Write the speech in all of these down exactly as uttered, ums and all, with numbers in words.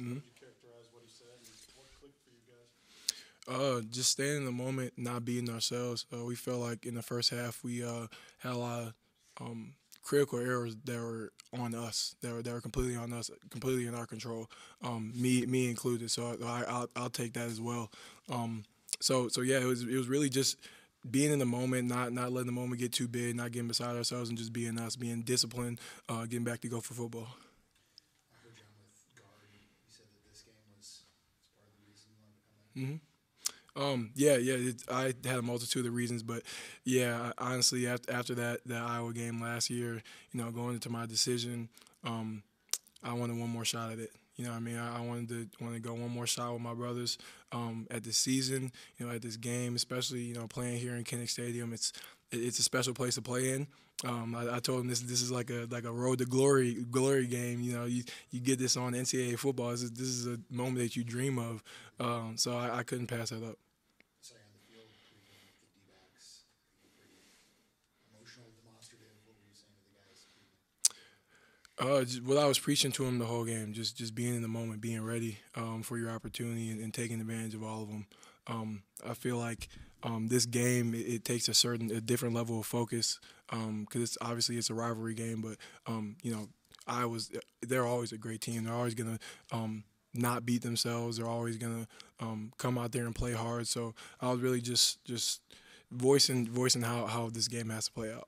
Mm-hmm. How would you characterize what he said and what clicked for you guys? Uh, just staying in the moment, not being ourselves. Uh, we felt like in the first half we uh, had a lot of um, critical errors that were on us, that were, that were completely on us, completely in our control, um, me me included. So I, I'll, I'll take that as well. Um, so so yeah, it was it was really just being in the moment, not not letting the moment get too big, not getting beside ourselves, and just being us, being disciplined, uh, getting back to go for football. I heard John with Garvey. You said that this game was part of the reason you wanted to come in. Mm-hmm. Um, yeah, yeah, it, I had a multitude of reasons, but yeah, I, honestly, after, after that, that Iowa game last year, you know, going into my decision, um, I wanted one more shot at it. You know what I mean? I, I wanted to want to go one more shot with my brothers um, at this season, you know, at this game, especially, you know, playing here in Kinnick Stadium. It's it, it's a special place to play in. Um, I, I told him this this is like a like a road to glory glory game. You know, you you get this on N C double A football. This is, this is a moment that you dream of. Um, so I, I couldn't pass that up. Uh, just, well, I was preaching to him the whole game, just just being in the moment, being ready um, for your opportunity and, and taking advantage of all of them. Um, I feel like um, this game, it, it takes a certain, a different level of focus because um, it's obviously it's a rivalry game, but, um, you know, Iowa's, they're always a great team. They're always going to um, not beat themselves. They're always going to um, come out there and play hard. So I was really just just voicing, voicing how, how this game has to play out.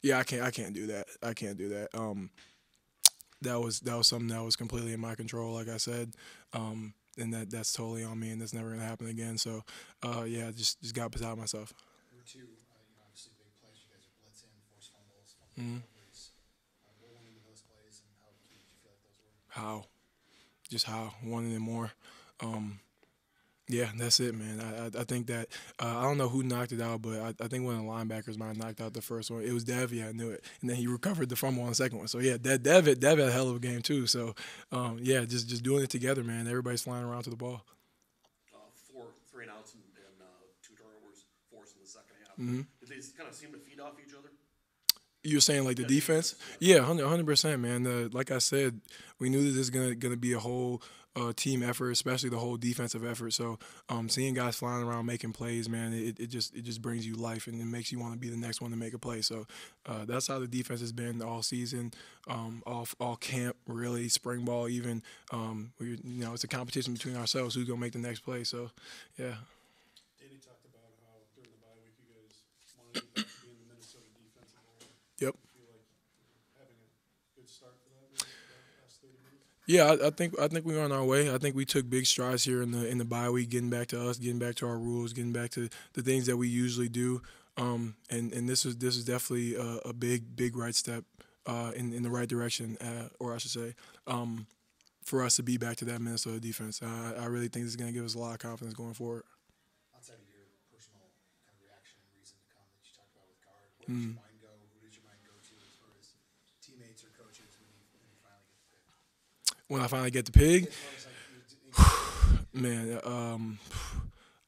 Yeah, I can't. I can't do that. I can't do that. Um, that was that was something that was completely in my control, like I said, um, and that that's totally on me, and that's never gonna happen again. So, uh, yeah, just just got beside myself. Number two, uh, you know, obviously big plays. You guys are blitzing, forced fumbles, fumble recoveries. What went into those plays, and how did you feel like those were? How, just how wanted it more. Um, Yeah, that's it, man. I I, I think that uh, I don't know who knocked it out, but I, I think one of the linebackers might have knocked out the first one. It was Devy, I knew it, and then he recovered the fumble on the second one. So yeah, that Devy, Devy had a hell of a game too. So um, yeah, just just doing it together, man. Everybody's flying around to the ball. Uh, four three and outs and, and uh, two turnovers, forced in the second half. Mm-hmm. Did they kind of seem to feed off each other? You're saying like the defense? Yeah, one hundred percent, man. Uh, like I said, we knew that this is gonna gonna be a whole uh, team effort, especially the whole defensive effort. So um, seeing guys flying around making plays, man, it, it just it just brings you life and it makes you want to be the next one to make a play. So uh, that's how the defense has been all season, um, all all camp, really, spring ball even. Um, we, you know, it's a competition between ourselves who's gonna make the next play. So yeah. Danny talked about how during the bye week you guys wanted to be back to being the Minnesota defensive line. Yep. Do you feel like having a good start for that last thirty minutes? Yeah, I, I think I think we're on our way. I think we took big strides here in the in the bye week, getting back to us, getting back to our rules, getting back to the things that we usually do. Um, and and this was this was definitely a, a big big right step uh, in in the right direction, uh, or I should say, um, for us to be back to that Minnesota defense. Uh, I really think this is going to give us a lot of confidence going forward. Outside of your personal kind of reaction and reason to come that you talked about with guard, where did mm. your mind go? Who did your mind go to as far as teammates or coaches when you, when you finally get the pick? When I finally get the pig, man, um,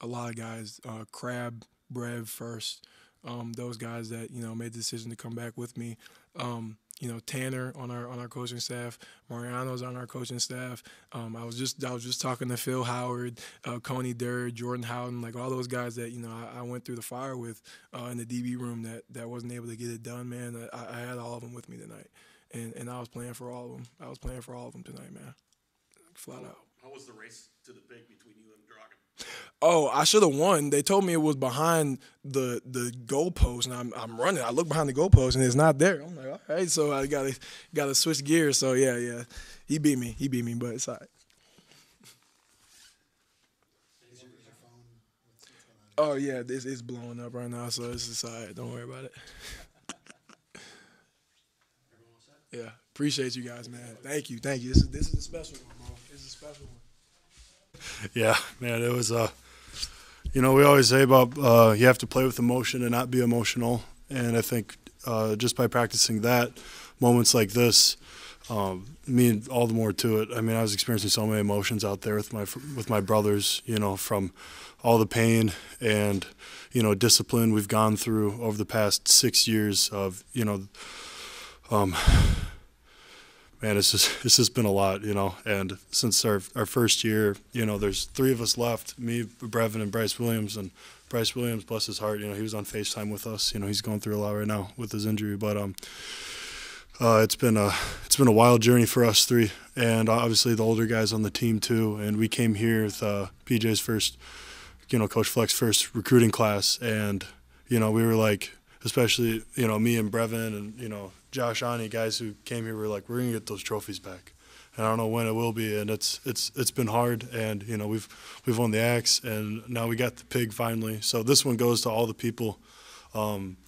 a lot of guys, uh, Crab, Brev first, um, those guys that, you know, made the decision to come back with me. Um, you know, Tanner on our on our coaching staff, Mariano's on our coaching staff. Um, I was just I was just talking to Phil Howard, uh, Coney Durr, Jordan Howden, like all those guys that, you know, I, I went through the fire with uh, in the D B room that that wasn't able to get it done, man. I, I had all of them with me tonight. And, and I was playing for all of them. I was playing for all of them tonight, man. Flat out. How was the race to the pick between you and Dragan? Oh, I should have won. They told me it was behind the the goalpost, and I'm I'm running. I look behind the goalpost, and it's not there. I'm like, all right, so I gotta gotta switch gears. So yeah, yeah, he beat me. He beat me, but it's all right. Is your, is your phone? Oh yeah, it's it's blowing up right now, so it's it's all right. Don't worry about it. Yeah, appreciate you guys, man. Thank you, thank you. This is this is a special one, bro. This is a special one. Yeah, man. It was a, uh, you know, we always say about uh, you have to play with emotion and not be emotional. And I think uh, just by practicing that, moments like this, um, mean all the more to it. I mean, I was experiencing so many emotions out there with my with my brothers. You know, from all the pain and, you know, discipline we've gone through over the past six years of, you know. Um, man, it's just, it's just been a lot, you know. And since our our first year, you know, there's three of us left, me, Brevin, and Bryce Williams. And Bryce Williams, bless his heart, you know, he was on FaceTime with us. You know, he's going through a lot right now with his injury. But um, uh, it's been a it's been a wild journey for us three, and obviously the older guys on the team too. And we came here with uh, P J's first, you know, Coach Fleck's first recruiting class, and you know, we were like, especially, you know, me and Brevin and, you know, Josh Anie, guys who came here were like, we're gonna get those trophies back, and I don't know when it will be. And it's it's it's been hard, and you know, we've we've won the axe, and now we got the pig finally. So this one goes to all the people, um,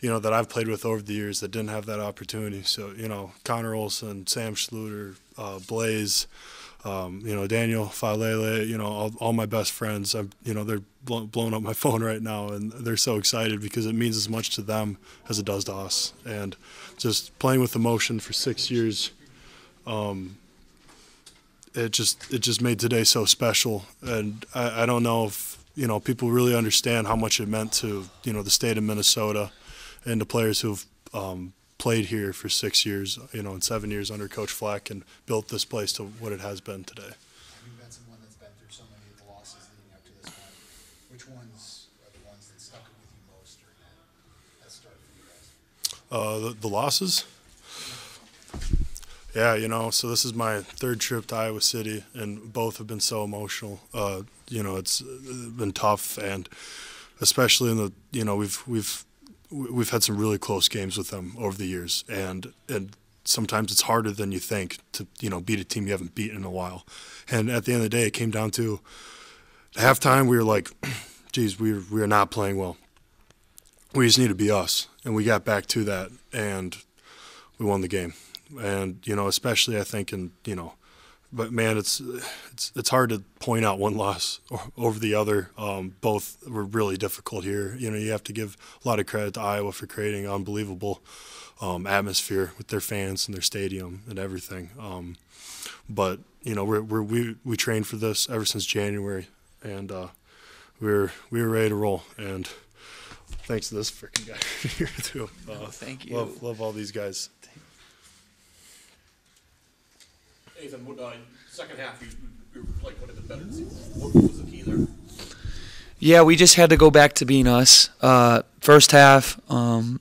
you know, that I've played with over the years that didn't have that opportunity. So you know, Connor Olson, Sam Schluter, uh, Blaze, um, you know, Daniel Falele, you know, all, all my best friends. I'm, you know, they're blowing up my phone right now, and they're so excited because it means as much to them as it does to us. And just playing with emotion for six years, um, it just it just made today so special. And I, I don't know if, you know, people really understand how much it meant to, you know, the state of Minnesota and to players who've um, played here for six years, you know, and seven years under Coach Fleck, and built this place to what it has been today. Uh, the, the losses? Yeah, you know, so this is my third trip to Iowa City, and both have been so emotional. Uh, you know, it's been tough, and especially in the, you know, we've we've we've had some really close games with them over the years, and and sometimes it's harder than you think to, you know, beat a team you haven't beaten in a while. And at the end of the day, it came down to halftime. We were like, geez, we we are not playing well. We just need to be us, and we got back to that, and we won the game. And you know, especially I think, in you know, but man, it's it's it's hard to point out one loss over the other. Um, both were really difficult here. You know, you have to give a lot of credit to Iowa for creating an unbelievable um, atmosphere with their fans and their stadium and everything. Um, but you know, we're, we're, we we trained for this ever since January, and uh, we were we were ready to roll. And thanks to this freaking guy here too. Uh, no, thank you. Love, love all these guys. Nathan, what, uh, second half, you, you were like one of the better teams. What was the key there? Yeah, we just had to go back to being us. Uh, first half, um,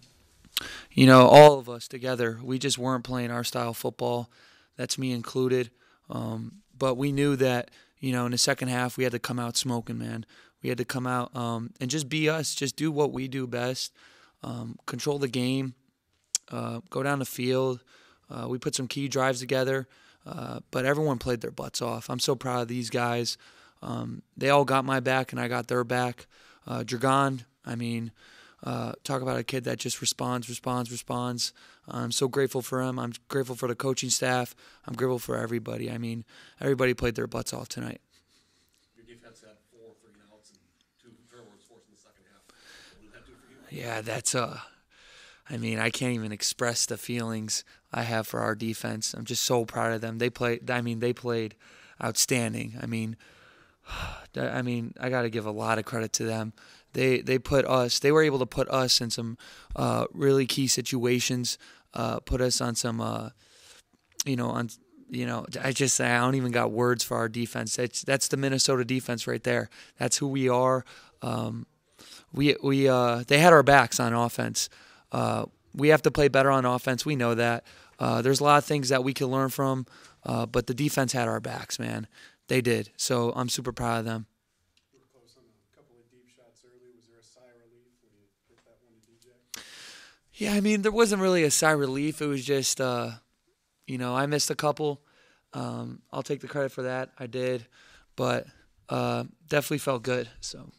you know, all of us together, we just weren't playing our style football. That's me included. Um, but we knew that, you know, in the second half, we had to come out smoking, man. We had to come out um, and just be us, just do what we do best, um, control the game, uh, go down the field. Uh, we put some key drives together, uh, but everyone played their butts off. I'm so proud of these guys. Um, they all got my back, and I got their back. Uh, Dragan, I mean, uh, talk about a kid that just responds, responds, responds. I'm so grateful for him. I'm grateful for the coaching staff. I'm grateful for everybody. I mean, everybody played their butts off tonight. Yeah, that's uh, I mean, I can't even express the feelings I have for our defense. I'm just so proud of them. They played. I mean, they played outstanding. I mean, I mean, I got to give a lot of credit to them. They they put us. They were able to put us in some uh, really key situations. Uh, put us on some, uh, you know, on you know. I just I don't even got words for our defense. That's that's the Minnesota defense right there. That's who we are. Um, We we uh they had our backs on offense. Uh, we have to play better on offense. We know that. Uh, there's a lot of things that we can learn from, uh, but the defense had our backs, man. They did. So I'm super proud of them. You were close on a couple of deep shots early. Was there a sigh of relief when you hit that one to D J? Yeah, I mean, there wasn't really a sigh of relief. It was just, uh, you know, I missed a couple. Um, I'll take the credit for that. I did, but uh, definitely felt good. So.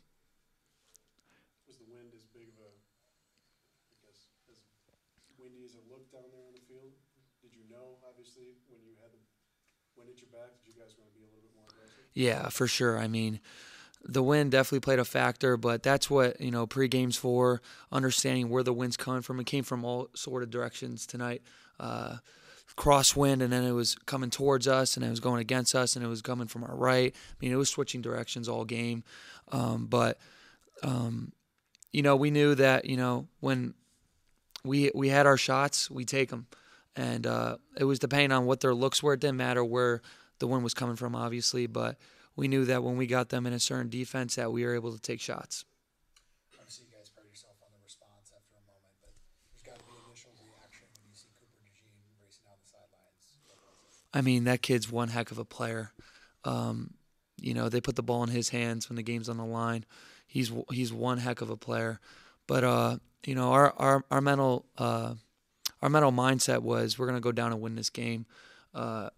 Yeah, for sure. I mean, the wind definitely played a factor, but that's what, you know, pre-game's for, understanding where the wind's coming from. It came from all sort of directions tonight. Uh, crosswind, and then it was coming towards us, and it was going against us, and it was coming from our right. I mean, it was switching directions all game. Um, but, um, you know, we knew that, you know, when we we had our shots, we take them. And uh, it was depending on what their looks were. It didn't matter where the wind was coming from, obviously, but we knew that when we got them in a certain defense that we were able to take shots. Obviously, you guys pride yourself on the response after a moment, but there's got to be initial reaction when you see Cooper DeJean racing down the sidelines. I mean, that kid's one heck of a player. Um, you know, they put the ball in his hands when the game's on the line. He's he's one heck of a player. But, uh, you know, our, our, our mental uh, – Our mental mindset was we're going to go down and win this game. Uh,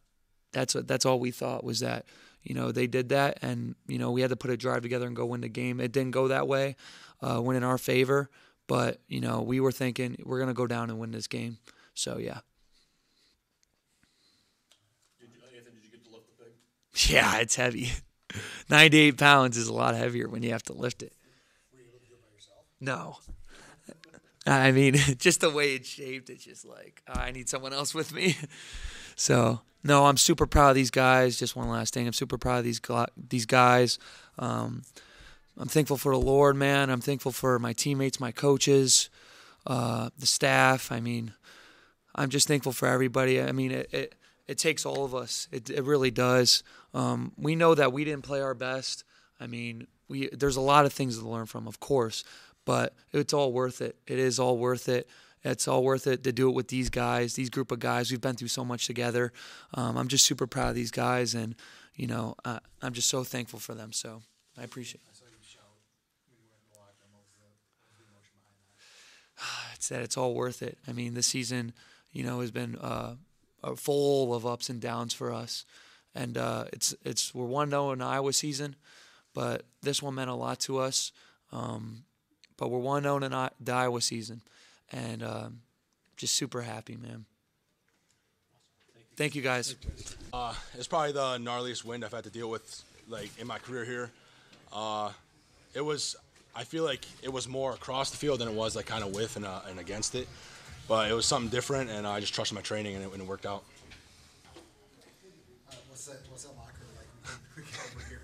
that's that's all we thought was that, you know, they did that and, you know, we had to put a drive together and go win the game. It didn't go that way, uh, went in our favor. But, you know, we were thinking we're going to go down and win this game. So, yeah. Did you, Nathan, did you get to lift the pig? Yeah, it's heavy. ninety-eight pounds is a lot heavier when you have to lift it. Were you able to do it by yourself? No. I mean, just the way it's shaped, it's just like, uh, I need someone else with me. So, no, I'm super proud of these guys. Just one last thing. I'm super proud of these these guys. Um, I'm thankful for the Lord, man. I'm thankful for my teammates, my coaches, uh, the staff. I mean, I'm just thankful for everybody. I mean, it it, it takes all of us. It, it really does. Um, we know that we didn't play our best. I mean, we there's a lot of things to learn from, of course. But it's all worth it. It is all worth it. It's all worth it to do it with these guys, these group of guys. We've been through so much together. Um, I'm just super proud of these guys, and, you know, uh, I'm just so thankful for them. So I appreciate it. I saw you shout when you went in the locker room. What was the emotion behind that? It's that it's all worth it. I mean, this season, you know, has been uh, full of ups and downs for us. And uh, it's it's we're one and oh in the Iowa season, but this one meant a lot to us. Um But we're one and oh in the Iowa season, and um, just super happy, man. Thank you, guys. Uh, it's probably the gnarliest wind I've had to deal with, like, in my career here. Uh, it was, I feel like it was more across the field than it was, like, kind of with and, uh, and against it. But it was something different, and I just trusted my training, and it, and it worked out. Uh, what's that, what's that locker like? We came over here.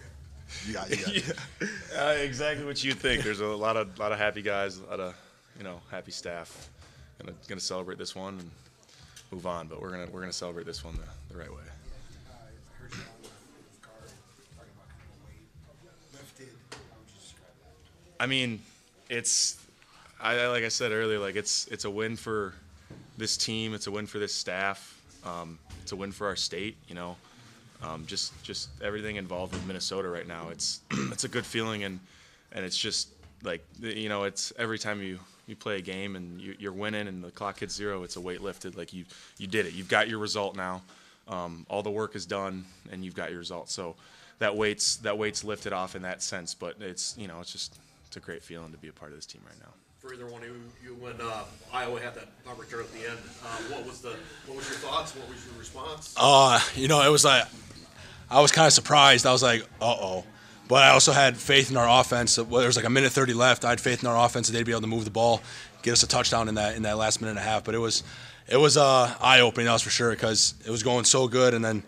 Yeah, yeah. yeah. Uh, exactly what you think. There's a lot of lot of happy guys, a lot of you know happy staff. Gonna gonna celebrate this one and move on, but we're gonna we're gonna celebrate this one the, the right way. Yeah, uh, I heard you on with Gar talking about kind of weight lifted. How would you describe that? I mean, it's I like I said earlier, like it's it's a win for this team. It's a win for this staff. Um, it's a win for our state. You know. Um, just, just everything involved with Minnesota right now. It's, it's a good feeling, and, and it's just like, you know, it's every time you, you play a game and you, you're winning and the clock hits zero, it's a weight lifted. Like you, you did it. You've got your result now. Um, all the work is done, and you've got your result. So that weight's that weight's lifted off in that sense. But it's, you know, it's just it's a great feeling to be a part of this team right now. For either one of you, when uh, Iowa had that return at the end, uh, what was the what was your thoughts? What was your response? Uh, you know, it was like. I was kind of surprised. I was like, uh-oh. But I also had faith in our offense. Well, there was like a minute thirty left. I had faith in our offense that they'd be able to move the ball, get us a touchdown in that in that last minute and a half. But it was it was uh, eye-opening, that was for sure, because it was going so good and then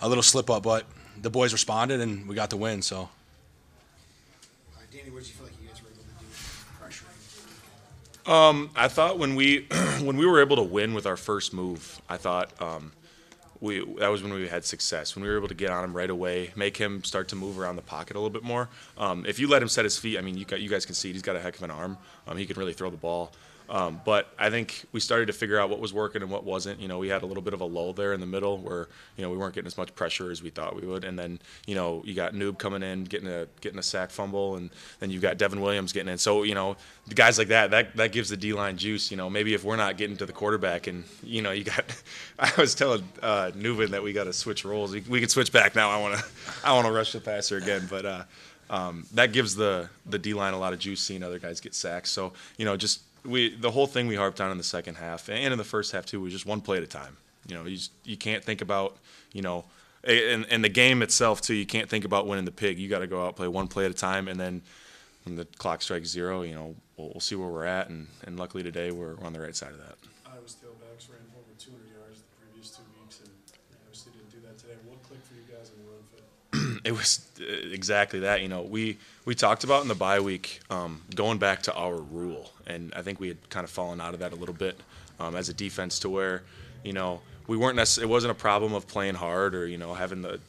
a little slip-up. But the boys responded, and we got the win. So, uh, Danny, what did you feel like you guys were able to do pressuring? Um, I thought when we when we were able to win with our first move, I thought um, – We, that was when we had success, when we were able to get on him right away, make him start to move around the pocket a little bit more. Um, if you let him set his feet, I mean, you, got, you guys can see he's got a heck of an arm. Um, he can really throw the ball. Um, but I think we started to figure out what was working and what wasn't. You know, we had a little bit of a lull there in the middle where, you know, we weren't getting as much pressure as we thought we would. And then, you know, you got Noob coming in, getting a getting a sack fumble, and then you've got Devin Williams getting in. So, you know, guys like that, that, that gives the D-line juice. You know, maybe if we're not getting to the quarterback and, you know, you got – I was telling uh, Nubin that we got to switch roles. We, we can switch back now. I want to I want to rush the passer again. But uh, um, that gives the, the D-line a lot of juice seeing other guys get sacks. So, you know, just – We the whole thing we harped on in the second half and in the first half too was just one play at a time. You know, you just, you can't think about you know, and and the game itself too. You can't think about winning the pig. You got to go out play one play at a time, and then when the clock strikes zero, you know, we'll, we'll see where we're at. And, and luckily today we're on the right side of that. Iowa's tailbacks ran over two hundred yards the previous two weeks, and obviously didn't do that today. What clicked for you guys in the run fit? It was exactly that. You know, we, we talked about in the bye week um, going back to our rule, and I think we had kind of fallen out of that a little bit um, as a defense to where you know, we weren't necessarily, it wasn't a problem of playing hard or, you know, having the,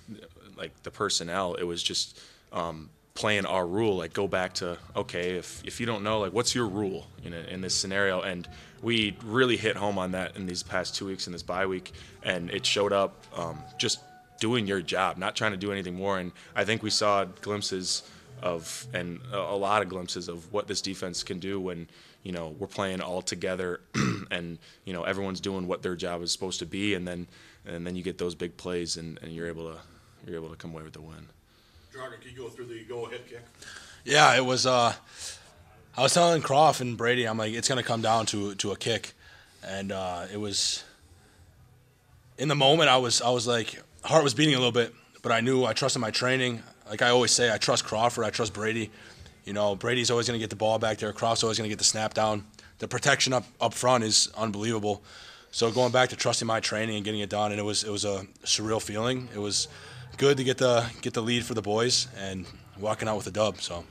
like, the personnel. It was just um, playing our rule, like, go back to, okay, if, if you don't know, like, what's your rule in, a, in this scenario? And we really hit home on that in these past two weeks in this bye week, and it showed up um, just doing your job, not trying to do anything more. And I think we saw glimpses of, and a lot of glimpses of what this defense can do when, you know, we're playing all together and, you know, everyone's doing what their job is supposed to be. And then, and then you get those big plays and, and you're able to, you're able to come away with the win. Dragan, can you go through the go ahead kick? Yeah, it was, uh, I was telling Croft and Brady, I'm like, it's going to come down to, to a kick. And, uh, it was in the moment I was, I was like, heart was beating a little bit, but I knew I trusted my training. Like I always say, I trust Crawford, I trust Brady. You know, Brady's always going to get the ball back there. Croft's always going to get the snap down. The protection up, up front is unbelievable. So going back to trusting my training and getting it done, and it was it was a surreal feeling. It was good to get the get the lead for the boys and walking out with a dub. So.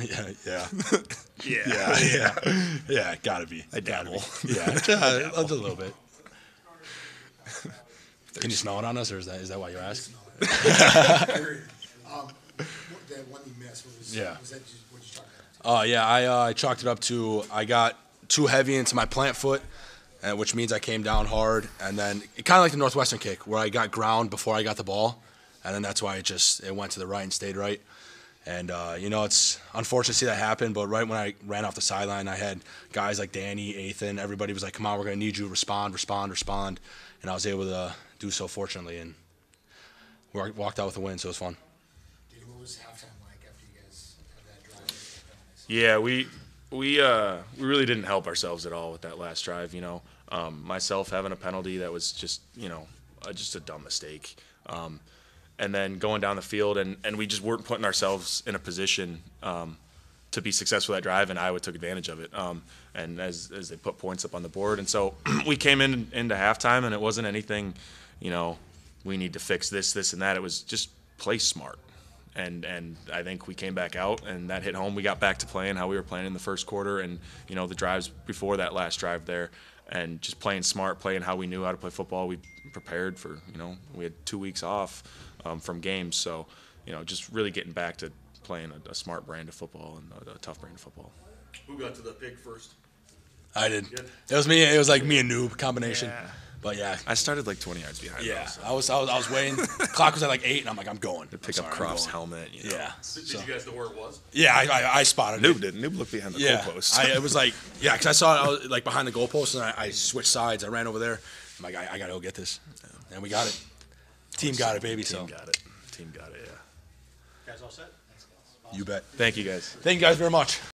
Yeah, yeah. yeah, yeah, yeah, yeah. Gotta be. I dabble. Yeah, yeah, a little bit. Can you smell it on us, or is that is that why you asked? um, that one you missed, what was, yeah. was that what you talked about? Uh, yeah, I, uh, I chalked it up to I got too heavy into my plant foot, and, which means I came down hard, and then it kind of like the Northwestern kick where I got ground before I got the ball, and then that's why it just it went to the right and stayed right. And, uh, you know, it's unfortunate to see that happen, but right when I ran off the sideline, I had guys like Danny, Athan, everybody was like, come on, we're going to need you, respond, respond, respond. And I was able to do so fortunately, and we walked out with a win, so it was fun. Did what was halftime like after you guys had that drive? Yeah, we we uh, we really didn't help ourselves at all with that last drive. You know, um, myself having a penalty that was just you know uh, just a dumb mistake, um, and then going down the field and, and we just weren't putting ourselves in a position um, to be successful that drive, and Iowa took advantage of it. Um, and as as they put points up on the board, and so we came in into halftime, and it wasn't anything. You know, we need to fix this, this, and that. It was just play smart, and and I think we came back out, and that hit home. We got back to playing how we were playing in the first quarter, and you know the drives before that last drive there, and just playing smart, playing how we knew how to play football. We prepared for you know we had two weeks off um, from games, so you know just really getting back to playing a, a smart brand of football and a, a tough brand of football. Who got to the pick first? I did. did. It was me. It was like me and Noob combination. Yeah. But yeah, I started like twenty yards behind. Yeah, though, so. I was I was I was waiting. Clock was at like eight, and I'm like, I'm going to pick sorry, up Croft's helmet. You know? Yeah. So. Did you guys know where it was? Yeah, I I, I spotted Noob it. Noob didn't. Noob looked behind the yeah. goalpost. I it was like yeah, because I saw it I was, like behind the goalpost, and I, I switched sides. I ran over there. I'm like, I, I gotta go get this, yeah. and we got it. Team got it, baby. Team so. got it. Team got it. Yeah. You guys all set? Thanks, guys. Awesome. You bet. Thank you guys. Thank you guys very much.